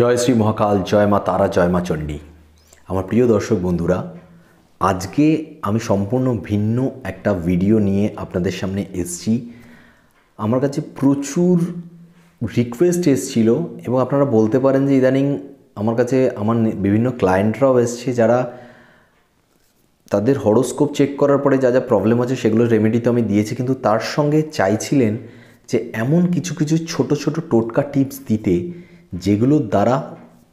जय श्री महाकाल, जय मा तारा, जय मा चंडी। आमार प्रिय दर्शक बंधुरा, आज के आमी सम्पूर्ण भिन्न एकटा भिडियो निये आपनादेर सामने एसेछि। आमार काछे प्रचुर रिक्वेस्ट एसेछिलो एबं आपनारा बोलते पारेन जे इदानीं आमार काछे आमार विभिन्न क्लायेंटराओ एसेछे जारा तादेर हरोस्कोप चेक करार परे जा जा प्रब्लेम आछे सेगुलो रेमेडि तो आमी दिएछि, किन्तु तार संगे चाइछिलेन जे एमन किछु किछु छोटो छोटो टोटका टिप्स दिते যেগুলো দ্বারা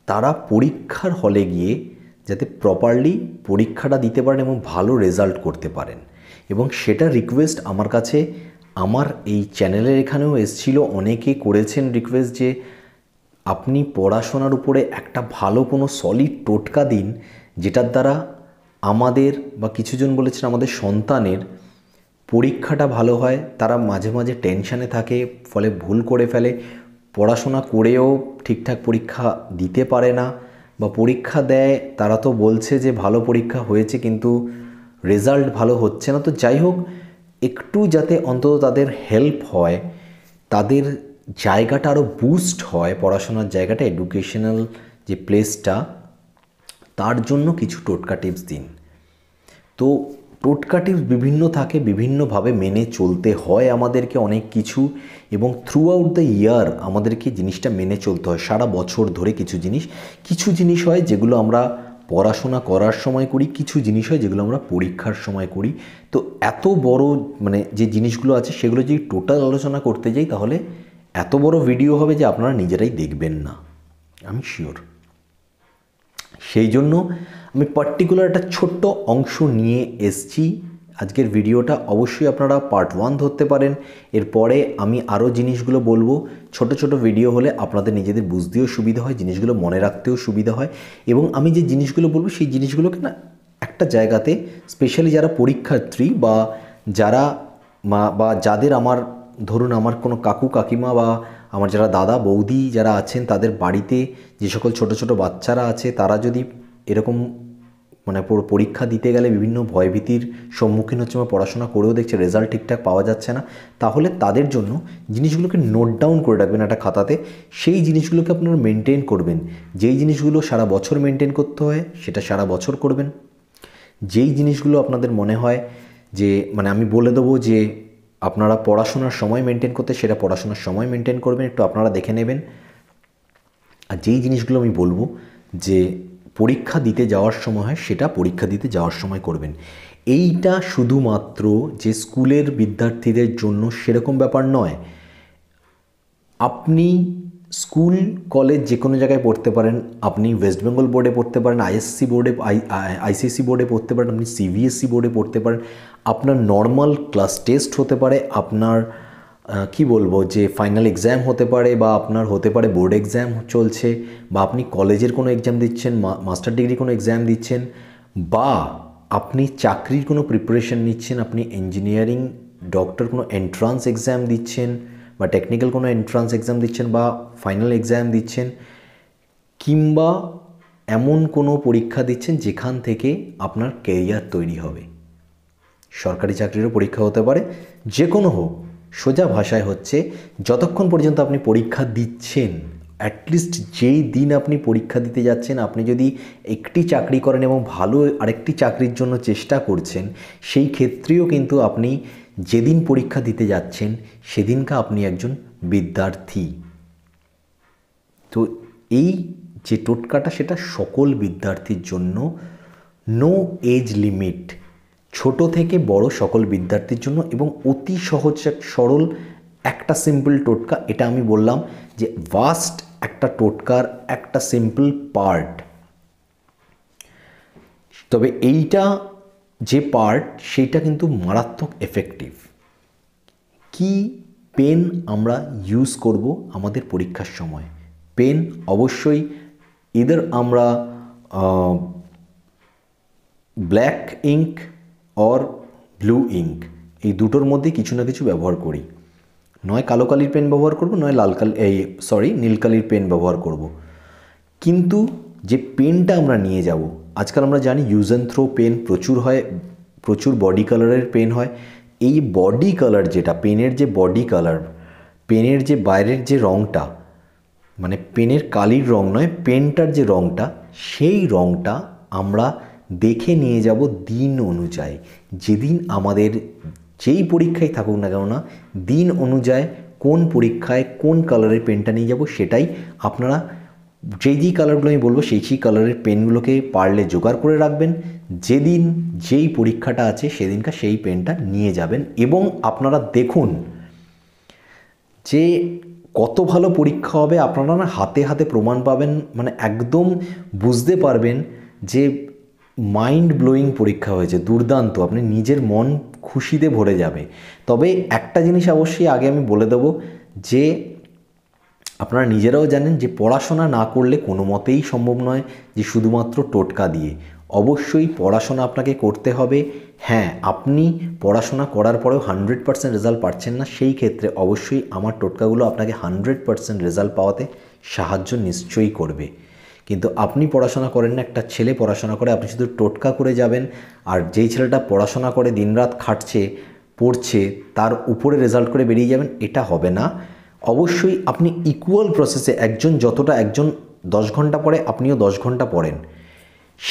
তারা পরীক্ষার হলে গিয়ে যাতে প্রপারলি পরীক্ষাটা দিতে পারেন এবং ভালো রেজাল্ট করতে পারেন। এবং সেটা রিকোয়েস্ট আমার কাছে আমার এই চ্যানেলের এখানেও এসেছিল। অনেকে করেছেন রিকোয়েস্ট যে আপনি পড়াশোনার উপরে একটা ভালো কোনো সলিড টোটকা দিন, যেটার দ্বারা আমাদের বা কিছুজন বলেছেন আমাদের সন্তানের পরীক্ষাটা ভালো হয়। তারা মাঝে মাঝে টেনশানে থাকে, ফলে ভুল করে ফেলে, পড়াশোনা করেও ঠিকঠাক পরীক্ষা দিতে পারে না বা পরীক্ষা দেয় তারা তো বলছে যে ভালো পরীক্ষা হয়েছে কিন্তু রেজাল্ট ভালো হচ্ছে না। তো যাই হোক, একটু যাতে অন্তত তাদের হেল্প হয়, তাদের জায়গাটা আরও বুস্ট হয়, পড়াশোনার জায়গাটা, এডুকেশনাল যে প্লেসটা, তার জন্য কিছু টোটকা টিপস দিন। তো টোটকা টিপস বিভিন্ন থাকে, বিভিন্নভাবে মেনে চলতে হয় আমাদেরকে অনেক কিছু, এবং থ্রু আউট দ্য ইয়ার আমাদেরকে জিনিসটা মেনে চলতে হয়। সারা বছর ধরে কিছু জিনিস হয় যেগুলো আমরা পড়াশোনা করার সময় করি, কিছু জিনিস হয় যেগুলো আমরা পরীক্ষার সময় করি। তো এত বড় মানে যে জিনিসগুলো আছে সেগুলো যদি টোটাল আলোচনা করতে যাই তাহলে এত বড় ভিডিও হবে যে আপনারা নিজেরাই দেখবেন না, আমি শিওর। সেই জন্য আমি পার্টিকুলার একটা ছোট্ট অংশ নিয়ে এসেছি আজকের ভিডিওটা। অবশ্যই আপনারা পার্ট ওয়ান ধরতে পারেন, এরপরে আমি আরও জিনিসগুলো বলবো। ছোট ছোট ভিডিও হলে আপনাদের নিজেদের বুঝতেও সুবিধা হয়, জিনিসগুলো মনে রাখতেও সুবিধা হয়, এবং আমি যে জিনিসগুলো বলবো সেই জিনিসগুলোকে না একটা জায়গাতে স্পেশালি যারা পরীক্ষার্থী বা যারা যাদের আমার ধরুন আমার কোনো কাকু কাকিমা বা আমার যারা দাদা বৌদি যারা আছেন তাদের বাড়িতে যে সকল ছোট ছোট বাচ্চারা আছে তারা যদি এরকম মানে পরীক্ষা দিতে গেলে বিভিন্ন ভয়ভীতির সম্মুখীন হচ্ছে, আমার পড়াশোনা করেও দেখছে রেজাল্ট ঠিকঠাক পাওয়া যাচ্ছে না, তাহলে তাদের জন্য জিনিসগুলোকে নোট ডাউন করে রাখবেন একটা খাতাতে। সেই জিনিসগুলোকে আপনারা মেনটেন করবেন। যেই জিনিসগুলো সারা বছর মেনটেন করতে হয় সেটা সারা বছর করবেন। যেই জিনিসগুলো আপনাদের মনে হয় যে মানে আমি বলে দেবো যে আপনারা পড়াশোনার সময় মেনটেন করতে, সেটা পড়াশোনার সময় মেনটেন করবেন, একটু আপনারা দেখে নেবেন। আর যেই জিনিসগুলো আমি বলবো যে পরীক্ষা দিতে যাওয়ার সময় হয় সেটা পরীক্ষা দিতে যাওয়ার সময় করবেন। এইটা শুধুমাত্র যে স্কুলের বিদ্যার্থীদের জন্য সেরকম ব্যাপার নয়। আপনি স্কুল কলেজ যে কোনো জায়গায় পড়তে পারেন, আপনি ওয়েস্ট বেঙ্গল বোর্ডে পড়তে পারেন, আইএসসি বোর্ডে আইসিএসসি বোর্ডে পড়তে পারেন, আপনি সিবিএসসি বোর্ডে পড়তে পারেন, আপনার নর্মাল ক্লাস টেস্ট হতে পারে, আপনার কি বলবো যে ফাইনাল এক্সাম হতে পারে, বা আপনার হতে পারে বোর্ড এক্সাম চলছে, বা আপনি কলেজের কোনো এক্সাম দিচ্ছেন, মাস্টার ডিগ্রি কোনো এক্সাম দিচ্ছেন, বা আপনি চাকরির কোনো প্রিপারেশন নিচ্ছেন, আপনি ইঞ্জিনিয়ারিং ডক্টর কোনো এন্ট্রান্স এক্সাম দিচ্ছেন বা টেকনিক্যাল কোনো এন্ট্রান্স এক্সাম দিচ্ছেন বা ফাইনাল এক্সাম দিচ্ছেন, কিংবা এমন কোনো পরীক্ষা দিচ্ছেন যেখান থেকে আপনার ক্যারিয়ার তৈরি হবে। সরকারি চাকরিরও পরীক্ষা হতে পারে, যে কোনো হোক। সোজা ভাষায় হচ্ছে যতক্ষণ পর্যন্ত আপনি পরীক্ষা দিচ্ছেন, অ্যাটলিস্ট যেই দিন আপনি পরীক্ষা দিতে যাচ্ছেন, আপনি যদি একটি চাকরি করেন এবং ভালো আরেকটি চাকরির জন্য চেষ্টা করছেন, সেই ক্ষেত্রেও কিন্তু আপনি যেদিন পরীক্ষা দিতে যাচ্ছেন সেদিনকে আপনি একজন বিদ্যার্থী। তো এই যে টোটকাটা সেটা সকল বিদ্যার্থীর জন্য, নো এজ লিমিট, ছোট থেকে বড় সকল বিদ্যার্থীর জন্য, এবং অতি সহজ সরল একটা সিম্পল টোটকা। এটা আমি বললাম যে ভাস্ট একটা টোটকার একটা সিম্পল পার্ট, তবে এইটা যে পার্ট সেইটা কিন্তু মারাত্মক এফেক্টিভ। কি পেন আমরা ইউজ করব আমাদের পরীক্ষার সময়? পেন অবশ্যই ইদার আমরা ব্ল্যাক ইঙ্ক আর ব্লু ইঙ্ক, এই দুটোর মধ্যে কিছু না কিছু ব্যবহার করি। নয় কালো কালির পেন ব্যবহার করব, নয় নীল কালির পেন ব্যবহার করব। কিন্তু যে পেনটা আমরা নিয়ে যাব, আজকাল আমরা জানি ইউজ অ্যান্ড থ্রো পেন প্রচুর হয়, প্রচুর বডি কালারের পেন হয়। এই বডি কালার, যেটা পেনের যে বডি কালার, পেনের যে বাইরের যে রঙটা, माने पेनर कालिर रंग नय पेनटार जो रंगटा सेई रंगटा आमरा देखे निये जाब दिन अनुयायी जेदिन आमादेर जेई परीक्षाय थाकुक ना केन दिन अनुयायी कोन परीक्षाय कोन कालारेर पेनटा निये जाब सेटाई आपनारा जेई कलरगुलो आमि बोलबो सेई कलर पेनगुलो के पारले जोगाड़ करे राखबेन जेदिन जेई परीक्षाटा आछे सेदिनका सेई पेनटा निये जाबेन एबं आपनारा देखुन जे कत भालो परीक्षा होबे आपनारा हाथे हाथे प्रमाण पाबेन माने एकदम बुझते पारबेन जे माइंड ब्लोइंग परीक्षा होयेछे दुर्दान्त आपनि निजेर मन खुशिते भरे जाबे। तबे एकटा जिनिस अवश्यई आगे आमि बोले देब जे अपनारा निजेराओ जानें जे पढ़ाशोना ना करले कोनो मतेई सम्भव नय जे शुधुमात्र टोटका दिए अवश्यई पढ़ाशोना आपनाके करते हबे। हाँ आपनी पढ़ाशोना करार परेओ 100% रेजाल्ट पाच्छेन ना सेई क्षेत्रे अवश्यई आमार टोटकागुलो आपनाके 100% रेजाल्ट पावाते साहाज्य निश्चयई करबे। किन्तु आपनी पढ़ाशोना करें ना एकटा छेले पढ़ाशोना करे आपनि शुधु टोटका करे जाबेन आर जेई छेलेटा पढ़ाशोना करे दिनरात खाटछे पढ़छे तार उपरे रेजाल्ट करे बेरिये जाबेन एटा होबे ना। अवश्य अपनी इक्ुअल प्रसेसे एकजन जतटा एकजन 10 घंटा पढ़े अपनिओ 10 घंटा पढ़ें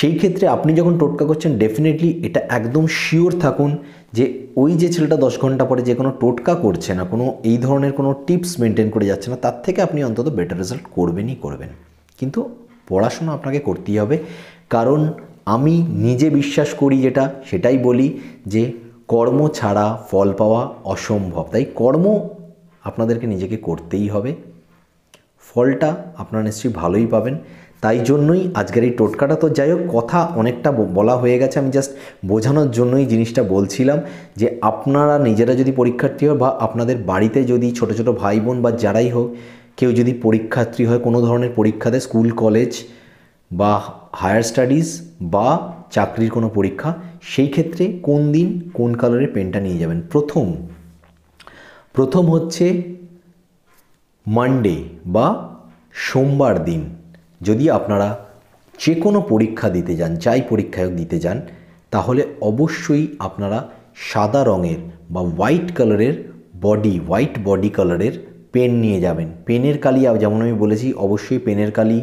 सेई क्षेत्रे आपनी जखन टोटका करछेन डेफिनेटली एटा एकदम शिओर थाकुन जे ओई जे छेलेटा 10 घंटा पढ़े जे कोनो टोटका करछे ना कोनो एई धरनेर कोनो टिप्स मेनटेन करे जाच्छे ना तार थेके आपनी अंतत बेटार रेजाल्ट करबेनई करबेन। किन्तु पढ़ाशोना आपनाके करतेई होबे कारण आमी निजे विश्वास करी जेटा सेटाई बोली जे कर्म छाड़ा फल पावा असम्भव ताई कर्म आपनादेरके निजेके करतेई होबे फलटा आपनारा निश्चयई भालोई पाबेन। ताई जोन्नोई आजकेर एई टोटकाटा तो जाई होक कथा अनेकटा बला हये गेछे आमि जस्ट बोझानोर जोन्नोई जिनिसटा बोलछिलाम जे आपनारा निजेरा जोदि परीक्षार्थी हन बा आपनादेर बाड़ीते जोदि छोटो छोटो भाई बोन बा जाराई होक केउ जोदि परीक्षार्थी हय कोनो धरनेर परीक्षाते स्कूल कलेज बा हायर स्टाडिज बा चाकरिर कोनो परीक्षा सेई क्षेत्रे कोन दिन कोन कालारेर पेनटा निये जाबेन। प्रथम होच्छे मंडे बा सोमवार दिन यदि आपनारा जे कोनो परीक्षा दीते जान चाहे परीक्षा दीते जान ताहले अवश्य आपनारा सादा रंगेर बा व्हाइट कलरेर बॉडी व्हाइट बॉडी कलरेर पेन निये जाबेन। पेनेर काली जेमन आमि बोलेछि अवश्य पेनेर काली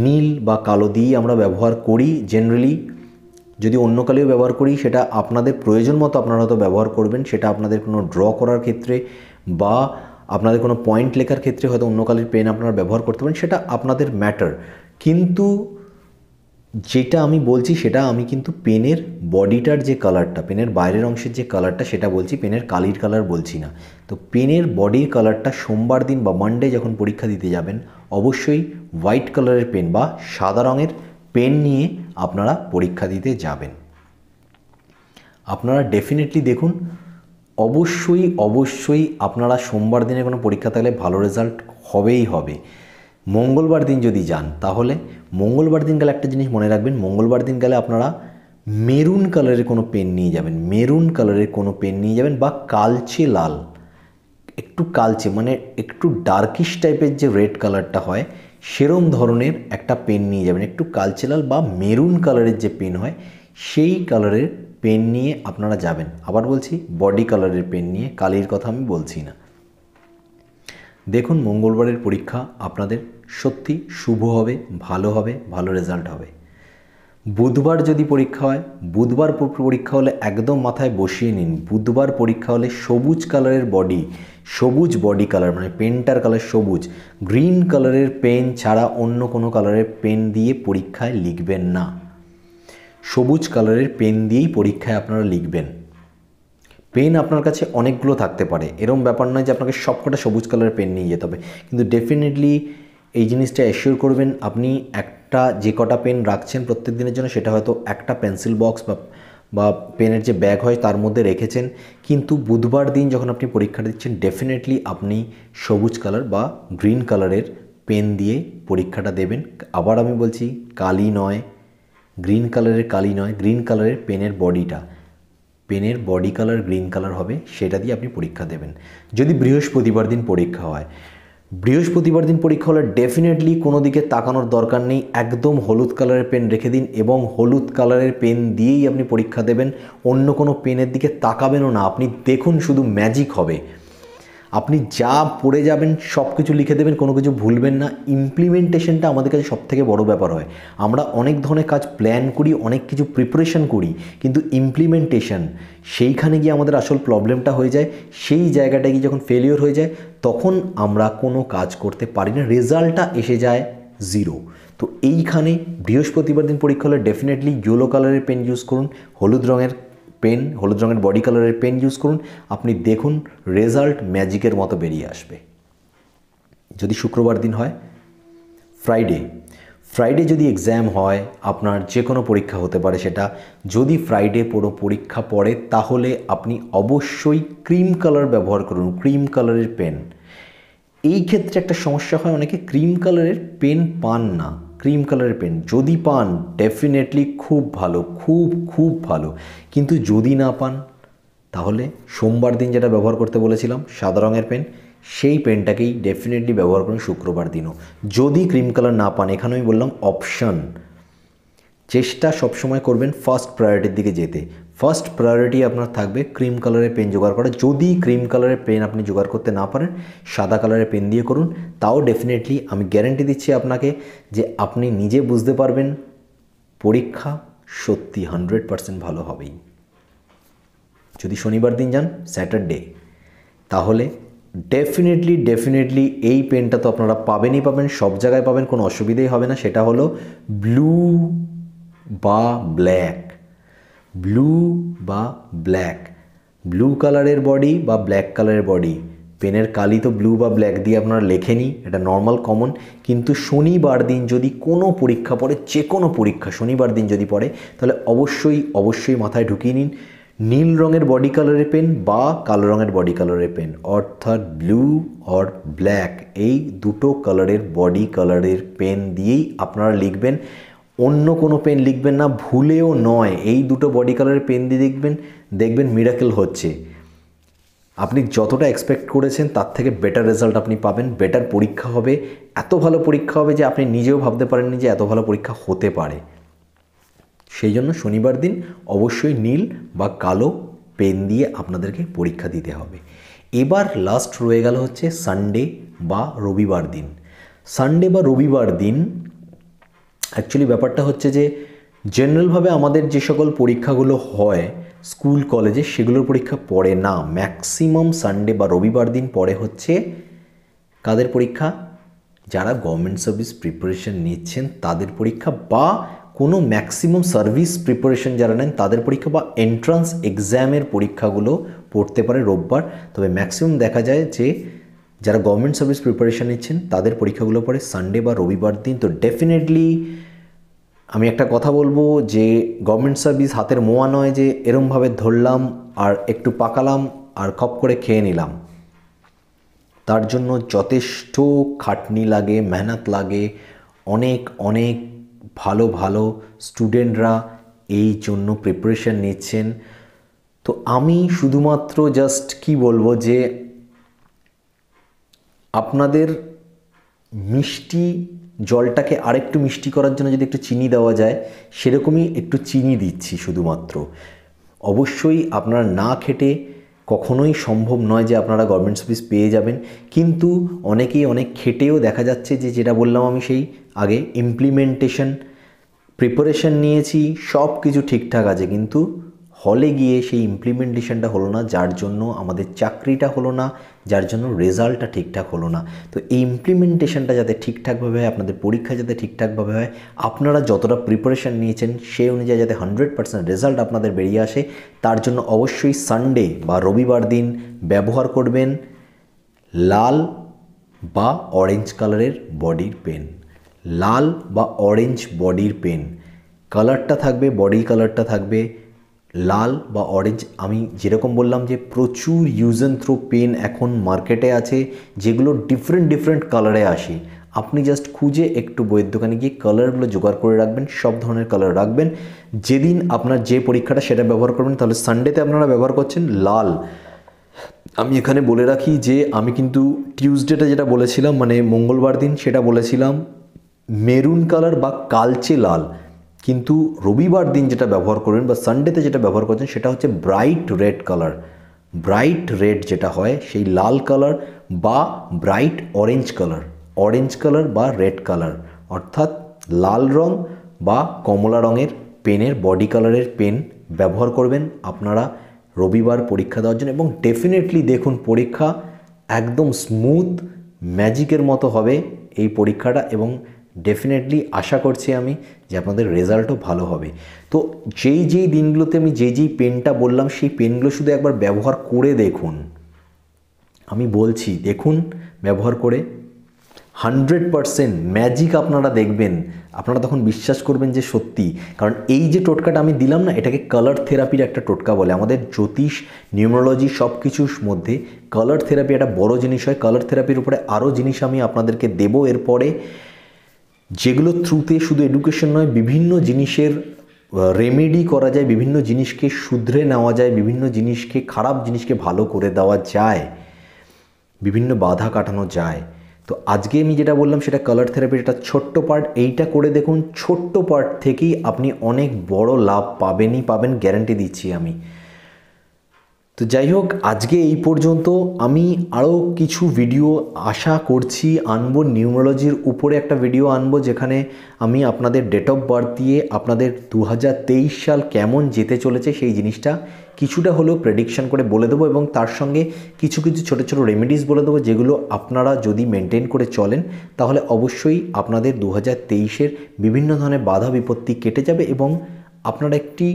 नील बा कालो दिये आमरा व्यवहार करी जेनारेलि যদি অন্য কালিও ব্যবহার করি সেটা আপনাদের প্রয়োজন মতো আপনারা তো ব্যবহার করবেন সেটা আপনাদের কোনো ড্র করার ক্ষেত্রে বা আপনাদের কোনো পয়েন্ট লেখার ক্ষেত্রে হয়তো অন্য কালির পেন আপনারা ব্যবহার করতে পারেন সেটা আপনাদের ম্যাটার। কিন্তু যেটা আমি বলছি সেটা আমি কিন্তু পেনের বডিটার যে কালারটা পেনের বাইরের অংশের যে কালারটা সেটা বলছি পেনের কালির কালার বলছি না। তো পেনের বডির কালারটা সোমবার দিন বা মানডে যখন পরীক্ষা দিতে যাবেন অবশ্যই হোয়াইট কালারের পেন বা সাদা রঙের पेन निये आपनारा परीक्षा दीते जाबेन। आपनारा डेफिनेटली देखुन अवश्यई अवश्यई आपनारा सोमवार दिने कोनो परीक्षा थाकले भालो रेजाल्ट हबेई हबे। मंगलवार दिन जदि जान ताहले मंगलवार दिन गेले एकटा जिनिस मने राखबेन मंगलवार दिन गेले आपनारा मेरुन कालारेर कोनो पेन निये जाबेन मेरुन कालारेर कोनो पेन निये जाबेन बा कालचे लाल एकटु कालचे माने एकटु डार्किश टाइपेर जे रेड कालारटा हय सेरम धरनेर एकटा पेन निये जाबेन एकटु कालचे लाल बा मेरुन कालारेर जे पेन हय सेई कालारेर पेन निये आपनारा जाबेन। आबार बोलछि बडी कालारेर पेन निये कालिर कथा आमि बोलछि ना। देखुन मंगलवारेर परीक्षा आपनादेर सत्यि शुभ हबे भालो रेजाल्ट हबे। बुधवार जदि परीक्षा हय बुधवार परीक्षा हले एकदम माथाय बसिये निन बुधवार परीक्षा हले सबुज कालारेर बडी सबुज बडी कलर माने पेनटार कलर सबुज ग्रीन कलर पेन छाड़ा अन्य कोनो कलर पेन दिए परीक्षा लिखबेन ना सबुज कलर पेन दिए परीक्षा आपनारा लिखबेन। पेन आपनार काछे अनेकगुलो थाकते पारे एरकम ब्यापार नय जे आपनाके सबकटा सबुज कलर पेन निये जेते हबे किन्तु डेफिनेटली এই জিনিসটা এসিওর করবেন আপনি একটা যে কটা পেন রাখছেন প্রত্যেক দিনের জন্য সেটা হয়তো একটা পেন্সিল বক্স বা পেনের যে ব্যাগ হয় তার মধ্যে রেখেছেন কিন্তু বুধবার দিন যখন আপনি পরীক্ষা দিচ্ছেন ডেফিনেটলি আপনি সবুজ কালার বা গ্রিন কালারের পেন দিয়ে পরীক্ষাটা দেবেন। আবার আমি বলছি কালি নয় গ্রিন কালারের কালি নয় গ্রিন কালারের পেনের বডিটা পেনের বডি কালার গ্রিন কালার হবে সেটা দিয়ে আপনি পরীক্ষা দেবেন। যদি বৃহস্পতিবার দিন পরীক্ষা হয় बृहस्पतिवार दिन परीक्षा हले डेफिनेटली कोनो दिके ताकानोर दरकार नहीं एकदम हलुद कलर पेन रेखे दिन एवं हलुद कलर पेन दिए अपनी परीक्षा देवें अन्य कोनो पेनर दिके ताकाबेनो ना अपनी देखुन शुधु मैजिक हबे। अपनी जा पड़े जाबें सबकिछु लिखे देवें कोनो किछु भूलबें ना। इमप्लीमेंटेशनटा आमादेर काछे सबथेके बड़ो ब्यापार हय। आमरा अनेक धरनेर काज प्लान करी, अनेक किछु प्रिपारेशन करी, किन्तु इमप्लीमेंटेशन सेइखाने गिये आमादेर आसल प्रॉब्लेमटा हये जाय। सेई जायगाटा गिये जखन फेलियर हये जाय तखन आमरा कोनो काज करते पारि ना, रेजाल्टटा एसे जाय जिरो। तो एइखाने बृहस्पतिवार दिन परीक्षा हले डेफिनेटलि येलो कालारेर पेन इउज करुन, हलुद रंगेर बडी कालारेर पेन इउज करुन। आपनि देखुन रेजाल्ट मैजिकेर मतो बेरिये आसबे। जदि शुक्रवार दिन हय, फ्राइडे जदि एग्जाम हय आपनार जे कोनो परीक्षा होते पारे सेटा, जदि फ्राइडे पुरो परीक्षा पड़े ताहले आपनि अवश्यई क्रीम कालार व्यवहार करुन, क्रीम कालारेर पेन। এই ক্ষেত্রে একটা সমস্যা হয়, অনেকে ক্রিম কালারের পেন পান না। ক্রিম কালারের পেন যদি পান ডেফিনেটলি খুব ভালো, খুব ভালো। কিন্তু যদি না পান তাহলে সোমবার দিন যেটা ব্যবহার করতে বলেছিলাম সাদা রঙের পেন, সেই পেনটাকেই ডেফিনেটলি ব্যবহার করুন শুক্রবার দিনও। যদি ক্রিম কালার না পান, এখানে আমি বললাম অপশন। চেষ্টা সবসময় করবেন ফার্স্ট প্রায়োরিটির দিকে যেতে। ফার্স্ট প্রায়োরিটি আপনার থাকবে ক্রিম কালারের পেন জোগাড় করা। যদি ক্রিম কালারের পেন আপনি জোগাড় করতে না পারেন সাদা কালারের পেন দিয়ে করুন, তাও ডেফিনেটলি আমি গ্যারান্টি দিচ্ছি আপনাকে যে আপনি নিজে বুঝতে পারবেন পরীক্ষা সত্যি 100% ভালো হবেই। যদি শনিবার দিন যান, স্যাটারডে, তাহলে डेफिनेटलि এই পেনটা তো আপনারা পাবেনই পাবেন, সব জায়গায় পাবেন, কোনো অসুবিধাই হবে না। সেটা হলো ব্লু বা ব্ল্যাক। ব্লু বা ব্ল্যাক, ব্লু কালারের বডি বা ব্ল্যাক কালারের বডি। পেনের কালি তো ব্লু বা ব্ল্যাক দিয়ে আপনারা লেখেনি, এটা নর্মাল কমন। কিন্তু শনিবার দিন যদি কোনো পরীক্ষা পড়ে, যে কোনো পরীক্ষা শনিবার দিন যদি পড়ে, তাহলে অবশ্যই মাথায় ঢুকিয়ে নিন নীল রঙের বডি কালারের পেন বা কালো রঙের বডি কালারের পেন, অর্থাৎ ব্লু আর ব্ল্যাক। এই দুটো কালারের বডি কালারের পেন দিয়েই আপনারা লিখবেন, অন্য কোনো পেন লিখবেন না, ভুলেও নয়। এই দুটো বডি কালারের পেন দিয়ে দেখবেন মিরাকেল হচ্ছে। আপনি যতটা এক্সপেক্ট করেছেন তার থেকে বেটার রেজাল্ট আপনি পাবেন, বেটার পরীক্ষা হবে, এত ভালো পরীক্ষা হবে যে আপনি নিজেও ভাবতে পারেননি যে এত ভালো পরীক্ষা হতে পারে। সেই জন্য শনিবার দিন অবশ্যই নীল বা কালো পেন দিয়ে আপনাদেরকে পরীক্ষা দিতে হবে। এবার লাস্ট রয়ে গেল হচ্ছে সানডে বা রবিবার দিন। সানডে বা রবিবার দিন অ্যাকচুয়ালি ব্যাপারটা হচ্ছে যে জেনারেলভাবে আমাদের যে সকল পরীক্ষাগুলো হয় স্কুল কলেজে, সেগুলোর পরীক্ষা পড়ে না। ম্যাক্সিমাম সানডে বা রবিবার দিন পড়ে হচ্ছে কাদের পরীক্ষা? যারা গভর্নমেন্ট সার্ভিস প্রিপারেশন নিচ্ছেন তাদের পরীক্ষা, বা কোনো ম্যাক্সিমাম সার্ভিস প্রিপারেশন যারা নেন তাদের পরীক্ষা, বা এন্ট্রান্স এক্সামের পরীক্ষাগুলো পড়তে পারে রোববার। তবে ম্যাক্সিমাম দেখা যায় যে যারা গভর্নমেন্ট সার্ভিস প্রিপারেশন নিচ্ছেন তাদের পরীক্ষাগুলো পড়ে সানডে বা রবিবার দিন। তো ডেফিনেটলি আমি একটা কথা বলবো যে গভর্নমেন্ট সার্ভিস হাতের মোয়া নয় যে এরমভাবে ধরলাম আর একটু পাকালাম আর খপ করে খেয়ে নিলাম। তার জন্য যথেষ্ট খাটনি লাগে, মেহনত লাগে, অনেক ভালো ভালো স্টুডেন্টরা এই জন্য প্রিপারেশন নিচ্ছেন। তো আমি শুধুমাত্র জাস্ট কি বলবো যে আপনাদের মিষ্টি জলটাকে আরেকটু মিষ্টি করার জন্য যদি একটু চিনি দেওয়া যায় সেরকমই একটু চিনি দিচ্ছি শুধুমাত্র। অবশ্যই আপনারা না খেটে কখনোই সম্ভব নয় যে আপনারা গভর্নমেন্ট সার্ভিস পেয়ে যাবেন, কিন্তু অনেকেই অনেক খেটেও দেখা যাচ্ছে যে, যেটা বললাম আমি সেই আগে, ইমপ্লিমেন্টেশন প্রিপারেশন নিয়েছি, সব কিছু ঠিকঠাক আছে, কিন্তু হলে গিয়ে সেই ইমপ্লিমেন্টেশনটা হলো না, যার জন্য আমাদের চাকরিটা হলো না, যার জন্য রেজাল্টটা ঠিকঠাক হলো না। তো এই ইমপ্লিমেন্টেশনটা যাতে ঠিকঠাকভাবে হয়, আপনাদের পরীক্ষা যাতে ঠিকঠাকভাবে হয়, আপনারা যতটা প্রিপারেশন নিয়েছেন সেই অনুযায়ী যাতে 100% রেজাল্ট আপনাদের বেরিয়ে আসে, তার জন্য অবশ্যই সানডে বা রবিবার দিন ব্যবহার করবেন লাল বা অরেঞ্জ কালারের বডির পেন। লাল বা অরেঞ্জ বডির পেন, কালারটা থাকবে, বডি কালারটা থাকবে লাল বা অরেঞ্জ। আমি যেরকম বললাম যে প্রচুর ইউজ অ্যান্ড থ্রো পেন এখন মার্কেটে আছে যেগুলো ডিফারেন্ট কালারে আসে। আপনি জাস্ট খুঁজে একটু বইয়ের দোকানে গিয়ে কালারগুলো জোগাড় করে রাখবেন, সব ধরনের কালার রাখবেন। যেদিন আপনার যে পরীক্ষাটা সেটা ব্যবহার করবেন, তাহলে সানডেতে আপনারা ব্যবহার করছেন লাল। আমি এখানে বলে রাখি যে আমি কিন্তু টিউসডেটা যেটা বলেছিলাম, মানে মঙ্গলবার দিন, সেটা বলেছিলাম মেরুন কালার বা কালচে লাল। কিন্তু রবিবার দিন যেটা ব্যবহার করবেন বা সানডেতে যেটা ব্যবহার করছেন সেটা হচ্ছে bright red colour. Bright red जेटा है सेई लाल कलर बा ब्राइट ऑरेंज कलर बा रेड कलर अर्थात लाल रंग बा कमला रंगेर पेनेर बॉडी कलरेर पेन व्यवहार करबेन आपनारा रविवार परीक्षा देওয়ার জন্য এবং डेफिनेटली देखुन परीक्षा एकदम स्मूथ मैजिकेर मतो होबे এই পরীক্ষাটা এবং डेफिनेटली आशा করছি আমি যে আপনাদের রেজাল্টও ভালো হবে। তো যেই যেই দিনগুলোতে আমি যেই যেই পেনটা বললাম সেই পেনগুলো শুধু একবার ব্যবহার করে দেখুন। আমি বলছি দেখুন ব্যবহার করে 100% मैजिक अपनारा देखें अपनारा तक विश्वास करबें सत्यि कारण ये टोटकाटा आमी दिलाम ना एटाके कलर थेरापिर एक टोटका बोले आमादेर ज्योतिष निउमोलॉजी सबकिछुर मध्य कलर थेरापि एक बड़ो जिनिस है। कलर थेरापिर उपरे आरो जिनिस आमी आपनादेरके देबो एरपरे जेगुलो थ्रुते शुधु एडुकेशन नय विभिन्न जिनिसेर रेमेडी करा जाए विभिन्न जिनिसके शुधरे नेওয়া जाए विभिन्न जिनिसके खराब जिनिसके भालो करे देওয়া जाए विभिन्न बाधा काटानो जाए। तो आज के मैं जेटा बोललाम सेटा कलर थेरापिर एक छोट्ट पार्ट एइटा करे देखुन छोट्ट पार्ट थेकेई आपनी अनेक बड़ो लाभ पाबेनई पाबेन ग्यारेंटी दिच्छी आमी। तो जाइ होक आज के एइ पर्यन्तो आमी आरो किछु भिडियो आशा करछि आनबो निउमोलॉजिर उपरे एकटा भिडियो आनबो जेखाने आमी आपनादेर डेट अफ बार्थ दिये आपनादेर 2023 साल केमन जेते चलेछे सेइ जिनिसटा किछुटा हलो प्रेडिक्शन करे बोले देव और तार संगे किछु किछु छोटो छोटो रेमेडिज बोले देव जेगुलो आपनारा जदि मेनटेन करे चलें ताहले अवश्यई आपनादेर 2023 विभिन्न धरनेर बाधा विपत्ति केटे जाबे एबं आपनारा एकटी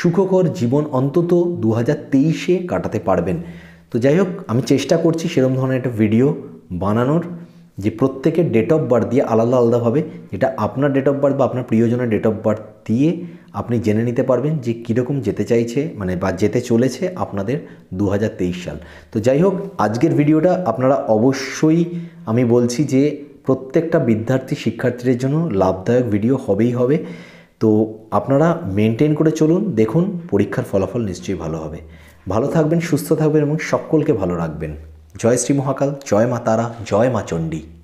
सुखकर जीवन अंतत 2023 ए काटाते पारबेन। तो जाइ होक आमी चेष्टा करछि सेरकम धरनेर एकटा भिडियो बानानोर जे प्रत्येकेर डेट अफ बार्थ दिए आलादा आलादा भावे जेटा आपनार डेट अफ बार्थ बा आपनार प्रियजनेर डेट अफ बार्थ दिए आपनी जेने निते पारबेन जे कि रकम जेते चाइछे माने बा जेते चलेछे आपनादेर 2023 साल। तो जाइ होक आजकेर भिडियोटा आपनारा अवश्यई आमी बोलछि जे प्रत्येकटा विद्यार्थी शिक्षार्थीदेर जोन्नो लाभदायक भिडियो हबेई हबे। तो आपनारा मेनटेन करे चलुन देखुन परीक्षार फलाफल निश्चयई भालो हबे। भालो थाकबेन सुस्थ थाकबेन एबं सकलके भालो राखबेन। जय श्री महाकाल जय मा तारा जय मा चंडी।